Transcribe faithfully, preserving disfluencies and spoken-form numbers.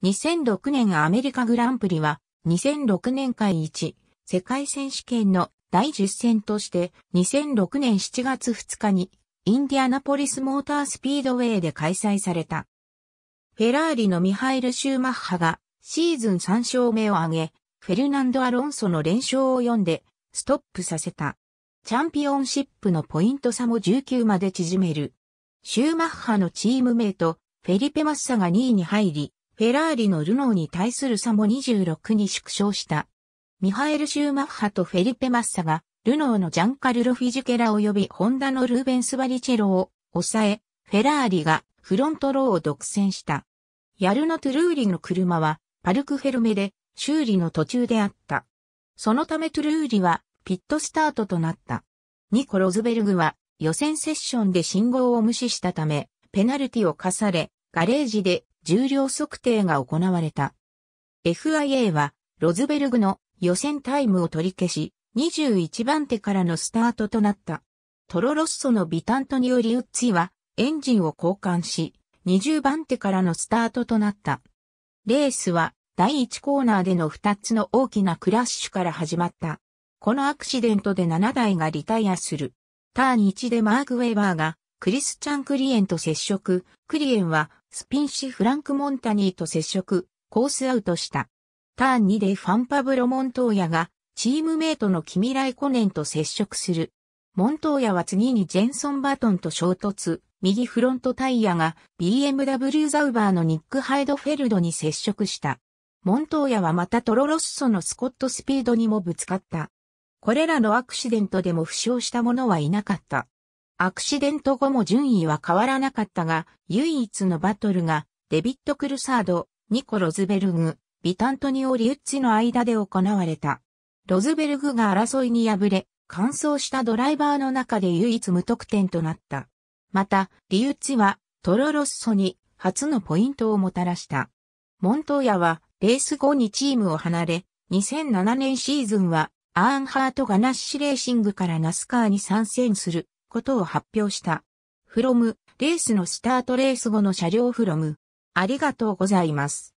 にせんろくねんアメリカグランプリはにせんろくねんかいいち世界選手権のだいじゅっ戦としてにせんろくねんしちがつふつかにインディアナポリスモータースピードウェイで開催された。フェラーリのミハエル・シューマッハがシーズンさん勝目を挙げ、フェルナンド・アロンソの連勝をよんでストップさせた。チャンピオンシップのポイント差もじゅうきゅうまで縮める。シューマッハのチームメイト、フェリペ・マッサがにいに入り、フェラーリのルノーに対する差もにじゅうろくに縮小した。ミハエル・シューマッハとフェリペ・マッサが、ルノーのジャンカルロ・フィジケラ及びホンダのルーベンス・バリチェロを抑え、フェラーリがフロントローを独占した。ヤルノ・トゥルーリの車は、パルク・フェルメで修理の途中であった。そのためトゥルーリは、ピットスタートとなった。ニコ・ロズベルグは予選セッションで信号を無視したため、ペナルティを課され、ガレージで重量測定が行われた。エフアイエー はロズベルグの予選タイムを取り消し、にじゅういちばん手からのスタートとなった。トロロッソのビタントニオ・リウッツィはエンジンを交換し、にじゅうばん手からのスタートとなった。レースはだいいちコーナーでのふたつの大きなクラッシュから始まった。このアクシデントでななだいがリタイアする。ターンいちでマーク・ウェーバーがクリスチャン・クリエンと接触。クリエンはスピンしフランク・モンタニーと接触。コースアウトした。ターンにでファンパブロ・モントーヤがチームメイトのキミ・ライコネンと接触する。モントーヤは次にジェンソン・バトンと衝突。右フロントタイヤが ビーエムダブリュー ザウバーのニック・ハイドフェルドに接触した。モントーヤはまたトロロッソのスコット・スピードにもぶつかった。これらのアクシデントでも負傷した者はいなかった。アクシデント後も順位は変わらなかったが、唯一のバトルが、デビッド・クルサード、ニコ・ロズベルグ、ビタントニオ・リウッツィの間で行われた。ロズベルグが争いに敗れ、完走したドライバーの中で唯一無得点となった。また、リウッツィは、トロロッソに、初のポイントをもたらした。モントーヤは、レース後にチームを離れ、にせんななねんシーズンは、アーンハートがナッシュレーシングからナスカーに参戦することを発表した。フロム、レースのスタートレース後の車両フロム、ありがとうございます。